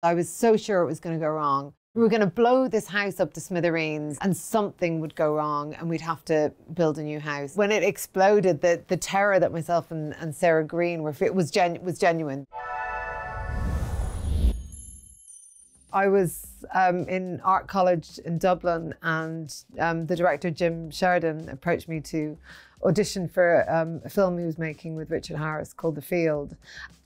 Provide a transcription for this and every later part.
I was so sure it was going to go wrong. We were going to blow this house up to smithereens and something would go wrong and we'd have to build a new house. When it exploded, the terror that myself and Sarah Green were was genuine. I was in art college in Dublin and the director Jim Sheridan approached me to audition for a film he was making with Richard Harris called The Field,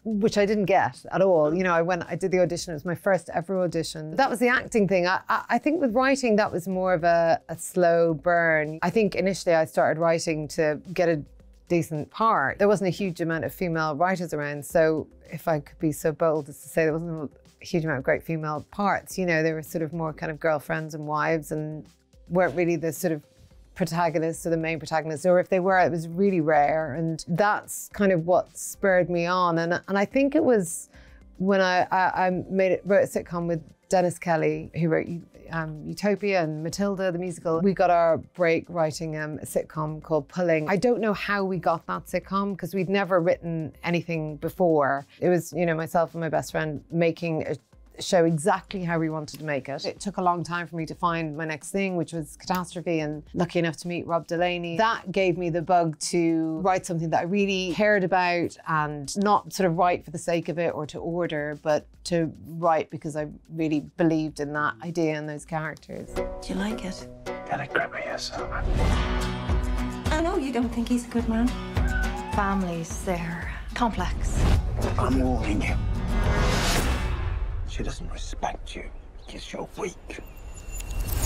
which I didn't get at all. You know, I did the audition, it was my first ever audition. That was the acting thing. I think with writing, that was more of a slow burn. I think initially I started writing to get a decent part. There wasn't a huge amount of female writers around, so if I could be so bold as to say there wasn't a huge amount of great female parts, you know, they were sort of more kind of girlfriends and wives and weren't really the sort of protagonists or the main protagonists, or if they were, it was really rare. And that's kind of what spurred me on. And I think it was when I wrote a sitcom with Dennis Kelly, who wrote Utopia and Matilda, the musical. We got our break writing a sitcom called Pulling. I don't know how we got that sitcom because we'd never written anything before. It was, you know, myself and my best friend making a show exactly how we wanted to make it. It took a long time for me to find my next thing, which was Catastrophe, and lucky enough to meet Rob Delaney. That gave me the bug to write something that I really cared about and not sort of write for the sake of it or to order, but to write because I really believed in that idea and those characters. Do you like it? Can I grab my hair, Sarah? I know you don't think he's a good man. Families, they're complex. I'm warning you. She doesn't respect you because you're weak.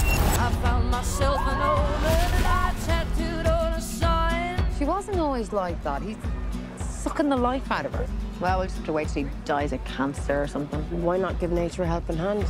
I found myself an old light tattooed on a sign. She wasn't always like that. He's sucking the life out of her. Well, we'll just have to wait till he dies of cancer or something. Why not give nature a helping hand?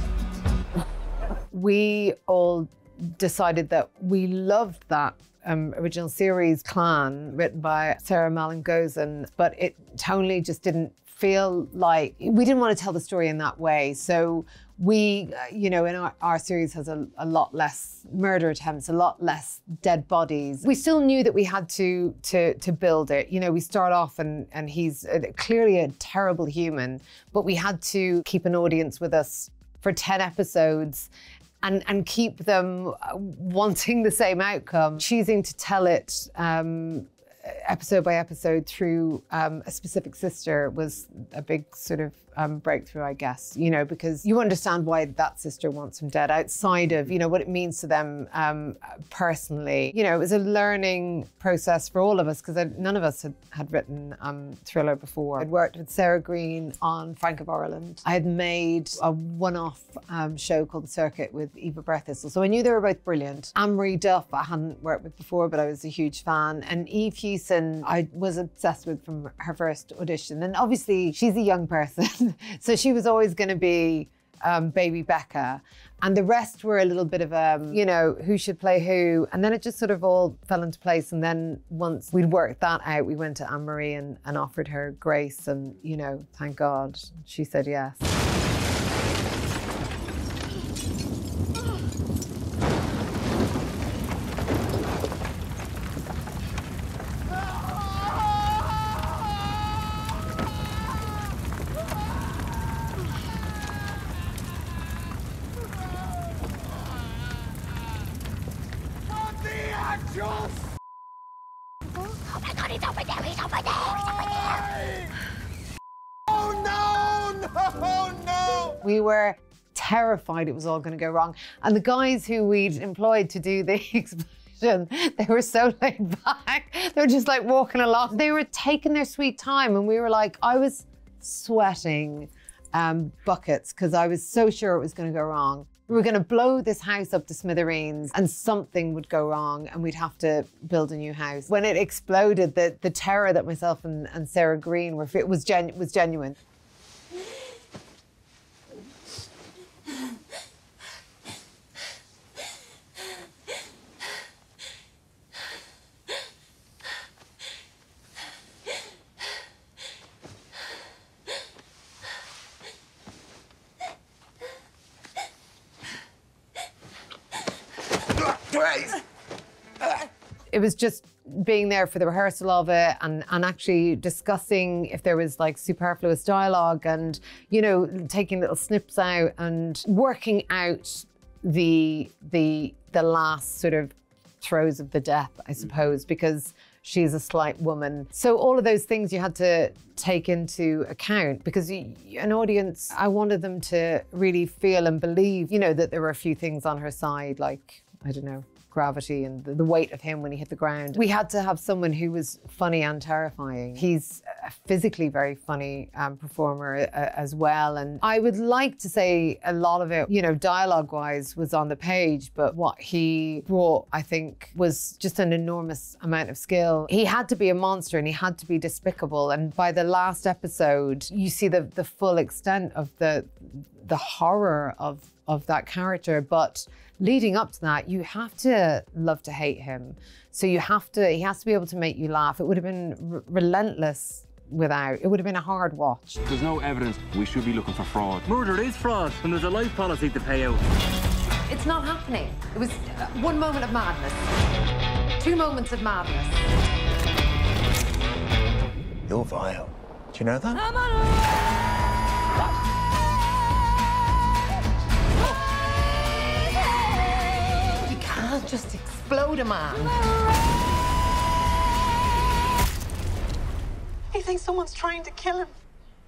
We all decided that we loved that original series, Clan, written by Sarah Malin Goosen, but it totally just didn't feel like we didn't want to tell the story in that way. So we, you know, in our series has a lot less murder attempts, a lot less dead bodies. We still knew that we had to build it. You know, we start off and he's clearly a terrible human, but we had to keep an audience with us for 10 episodes and keep them wanting the same outcome, choosing to tell it episode by episode through a specific sister was a big sort of breakthrough, I guess, you know, because you understand why that sister wants him dead outside of, you know, what it means to them personally. You know, it was a learning process for all of us because none of us had written thriller before. I'd worked with Sarah Green on Frank of Ireland. I had made a one-off show called The Circuit with Eva Birthistle. So I knew they were both brilliant. Anne-Marie Duff, I hadn't worked with before, but I was a huge fan. And Eve, and I was obsessed with from her first audition. And obviously she's a young person, so she was always going to be baby Becca. And the rest were a little bit of, you know, who should play who. And then it just sort of all fell into place. And then once we'd worked that out, we went to Anne-Marie and offered her Grace. And, you know, thank God, she said yes. Oh my God, he's over there, he's over there, he's over there! Oh no, no, no! We were terrified it was all going to go wrong. And the guys who we'd employed to do the explosion, they were so laid back. They were just like walking along. They were taking their sweet time and we were like, I was sweating buckets because I was so sure it was going to go wrong. We were going to blow this house up to smithereens and something would go wrong and we'd have to build a new house. When it exploded, the terror that myself and Sarah Green were, was genuine. It was just being there for the rehearsal of it and actually discussing if there was like superfluous dialogue and, you know, taking little snips out and working out the last sort of throes of the death, I suppose, because she's a slight woman. So all of those things you had to take into account because an audience, I wanted them to really feel and believe, you know, that there were a few things on her side, like, I don't know, gravity and the weight of him when he hit the ground. We had to have someone who was funny and terrifying. He's a physically very funny performer as well. And I would like to say a lot of it, you know, dialogue-wise was on the page, but what he brought, I think, was just an enormous amount of skill. He had to be a monster and he had to be despicable. And by the last episode, you see the full extent of the horror of that character. But leading up to that, you have to love to hate him. So he has to be able to make you laugh. It would have been relentless without. It would have been a hard watch. There's no evidence we should be looking for fraud. Murder is fraud when there's a life policy to pay out. It's not happening. It was one moment of madness. 2 moments of madness. You're vile. Do you know that? I'm on a... just explode a man. He thinks someone's trying to kill him.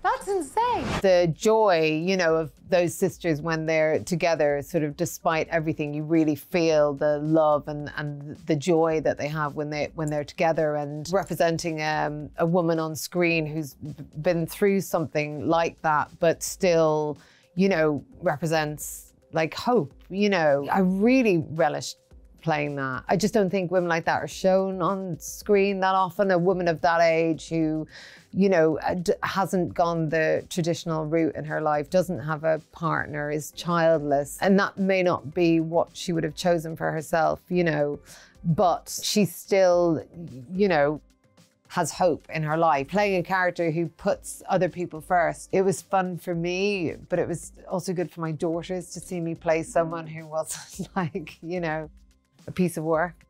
That's insane. The joy, you know, of those sisters when they're together, sort of despite everything, you really feel the love and the joy that they have when they're together, and representing a woman on screen who's been through something like that, but still, you know, represents like hope, you know. I really relished playing that. I just don't think women like that are shown on screen that often. A woman of that age who, you know, hasn't gone the traditional route in her life, doesn't have a partner, is childless, and that may not be what she would have chosen for herself, you know, but she still, you know, has hope in her life. Playing a character who puts other people first, it was fun for me, but it was also good for my daughters to see me play someone who wasn't like, you know, a piece of work.